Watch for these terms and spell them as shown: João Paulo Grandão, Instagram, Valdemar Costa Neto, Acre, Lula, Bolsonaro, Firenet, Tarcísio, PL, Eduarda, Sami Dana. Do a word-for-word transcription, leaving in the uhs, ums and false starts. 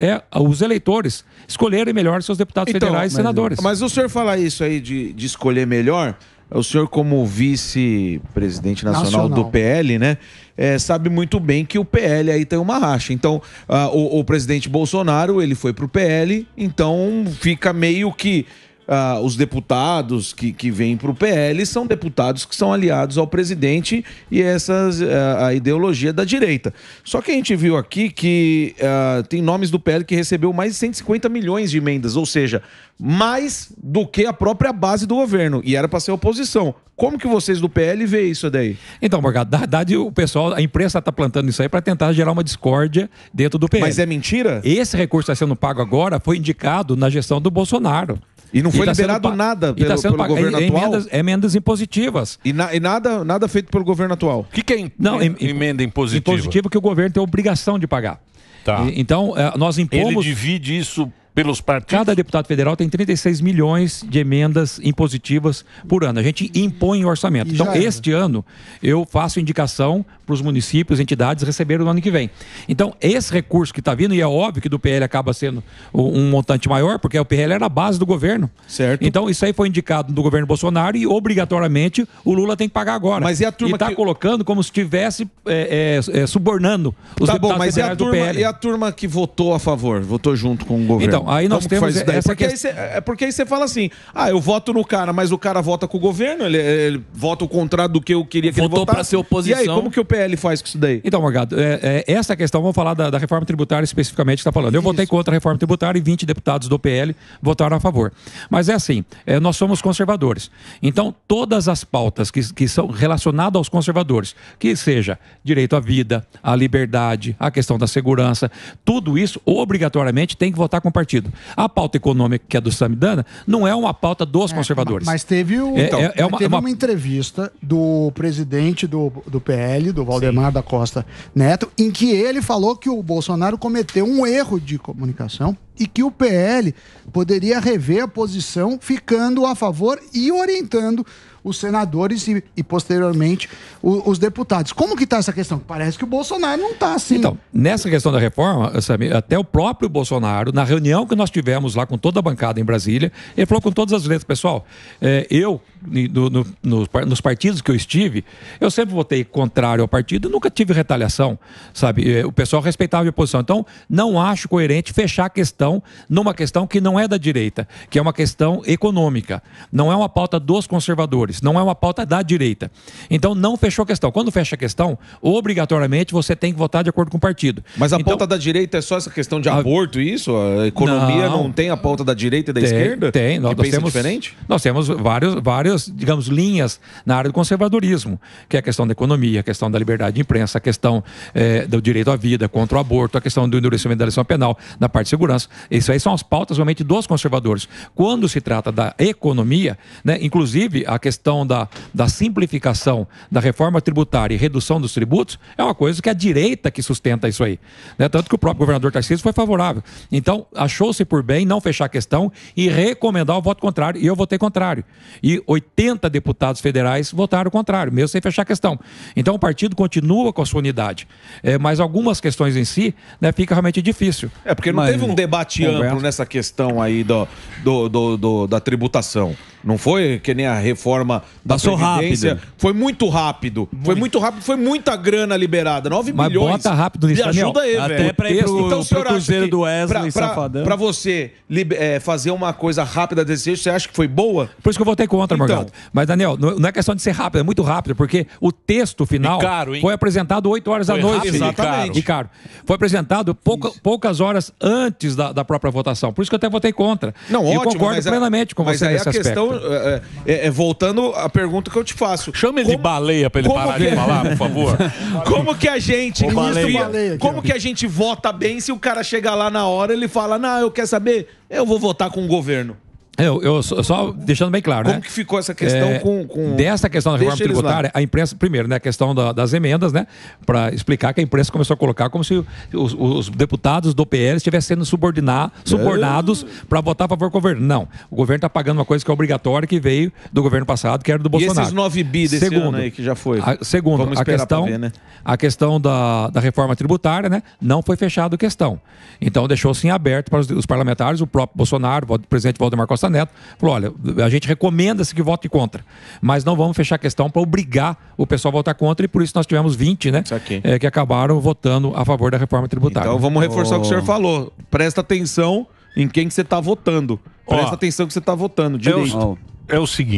é os eleitores escolherem melhor seus deputados então, federais e mas, senadores. Mas o senhor falar isso aí de, de escolher melhor, o senhor como vice-presidente nacional, nacional do P L, né, é, sabe muito bem que o P L aí tem uma racha. Então, a, o, o presidente Bolsonaro, ele foi pro P L, então fica meio que... Uh, os deputados que, que vêm para o P L são deputados que são aliados ao presidente e essa uh, a ideologia da direita. Só que a gente viu aqui que uh, tem nomes do P L que recebeu mais de cento e cinquenta milhões de emendas, ou seja, mais do que a própria base do governo, e era para ser oposição. Como que vocês do P L vê isso daí? Então, Morgado, na verdade o pessoal, a imprensa está plantando isso aí para tentar gerar uma discórdia dentro do P L. Mas é mentira? Esse recurso que está sendo pago agora foi indicado na gestão do Bolsonaro. E não foi e tá liberado nada pelo, tá pelo governo atual? Emendas, emendas impositivas. E, na, e nada, nada feito pelo governo atual? O que, que é em, não, em, emenda impositiva? Impositiva que o governo tem a obrigação de pagar. Tá. E, então, nós impomos... Ele divide isso pelos partidos? Cada deputado federal tem trinta e seis milhões de emendas impositivas por ano. A gente impõe o orçamento. E então, este ano, eu faço indicação para os municípios, entidades receberem no ano que vem. Então, esse recurso que está vindo, e é óbvio que do P L acaba sendo um montante maior, porque o P L era a base do governo. Certo. Então, isso aí foi indicado do governo Bolsonaro e, obrigatoriamente, o Lula tem que pagar agora. Mas e a turma está que... colocando como se estivesse é, é, é, subornando os tá deputados bom, mas federais e a turma, do P L. E a turma que votou a favor, votou junto com o governo? Então, aí nós temos essa questão. É porque aí você fala assim, ah, eu voto no cara, mas o cara vota com o governo, ele, ele vota o contrário do que eu queria que ele votasse. Votou para ser oposição. E aí, como que o P L ele faz com isso daí? Então, Morgado, é, é, essa questão, vamos falar da, da reforma tributária especificamente que está falando. Eu isso. votei contra a reforma tributária e vinte deputados do P L votaram a favor. Mas é assim, é, nós somos conservadores. Então, todas as pautas que, que são relacionadas aos conservadores, que seja direito à vida, à liberdade, à questão da segurança, tudo isso, obrigatoriamente, tem que votar com o partido. A pauta econômica, que é do Sami Dana, não é uma pauta dos é, conservadores. Mas teve, o, é, então, é, é uma, teve uma... uma entrevista do presidente do, do P L, do Valdemar da Costa Neto, em que ele falou que o Bolsonaro cometeu um erro de comunicação e que o P L poderia rever a posição ficando a favor e orientando os senadores e, e posteriormente, o, os deputados. Como que está essa questão? Parece que o Bolsonaro não está assim. Então, nessa questão da reforma, Sami, até o próprio Bolsonaro, na reunião que nós tivemos lá com toda a bancada em Brasília, ele falou com todas as letras, pessoal, é, eu, no, no, no, nos partidos que eu estive, eu sempre votei contrário ao partido, nunca tive retaliação, sabe? O pessoal respeitava a minha posição. Então, não acho coerente fechar a questão numa questão que não é da direita, que é uma questão econômica. Não é uma pauta dos conservadores. Não é uma pauta da direita. Então não fechou a questão. Quando fecha a questão, obrigatoriamente você tem que votar de acordo com o partido. Mas a então, pauta da direita é só essa questão de a... aborto, isso? A economia não, não tem a pauta da direita e da tem, esquerda? Tem. Nós, nós temos diferente? Nós temos vários, vários, digamos, linhas na área do conservadorismo, que é a questão da economia, a questão da liberdade de imprensa, a questão é, do direito à vida, contra o aborto, a questão do endurecimento da eleição penal, na parte de segurança. Isso aí são as pautas realmente dos conservadores. Quando se trata da economia, né, inclusive a questão questão da, da simplificação da reforma tributária e redução dos tributos é uma coisa que é a direita que sustenta isso aí, né? Tanto que o próprio governador Tarcísio foi favorável. Então, achou-se por bem não fechar a questão e recomendar o voto contrário, e eu votei contrário. E oitenta deputados federais votaram contrário, mesmo sem fechar a questão. Então, o partido continua com a sua unidade, é, mas algumas questões em si, né, fica realmente difícil. É, porque não mas, teve um debate conversa. amplo nessa questão aí do, do, do, do, da tributação. Não foi que nem a reforma da Passou Previdência. Rápido. Foi muito rápido. Muito. Foi muito rápido. Foi muita grana liberada. nove milhões. Mas bota rápido nisso, Daniel. Ajuda aí, até velho. Até pra ir pro, então, pro Cruzeiro do Wesley, pra, Safadão. Pra você é, fazer uma coisa rápida desse jeito, você acha que foi boa? Por isso que eu votei contra, então. Morgado. Mas, Daniel, não é questão de ser rápido. É muito rápido, porque o texto final caro, foi apresentado oito horas foi da noite. Rápido, exatamente. E caro. Foi apresentado pouca, poucas horas antes da, da própria votação. Por isso que eu até votei contra. Não, e ótimo, eu concordo plenamente é, com você nesse aspecto. É, é, é, voltando à pergunta que eu te faço. Chama ele como, de baleia pra ele parar que... de falar, por favor. Como que a gente Ô, baleia. Baleia, como que a gente vota bem se o cara chegar lá na hora e ele fala, não, eu quero saber, eu vou votar com o governo. Eu, eu só, só deixando bem claro, como né? Como que ficou essa questão é, com, com... Dessa questão da reforma tributária, lá. A imprensa, primeiro, né, a questão da, das emendas, né, para explicar que a imprensa começou a colocar como se os, os deputados do P L estivessem sendo subordinar, subornados é. para votar a favor do governo. Não, o governo está pagando uma coisa que é obrigatória, que veio do governo passado, que era do Bolsonaro. E esses nove bi desse segundo, ano aí que já foi? A, segundo, Vamos a questão, ver, né? a questão da, da reforma tributária, né, não foi fechada a questão. Então deixou-se em aberto para os, os parlamentares, o próprio Bolsonaro, o presidente Valdemar Costa Neto, falou, olha, a gente recomenda-se que vote contra, mas não vamos fechar a questão para obrigar o pessoal a votar contra, e por isso nós tivemos vinte, né, é, que acabaram votando a favor da reforma tributária. Então vamos reforçar oh. o que o senhor falou, presta atenção em quem que você está votando, presta oh. atenção que você está votando, direito. É o seguinte.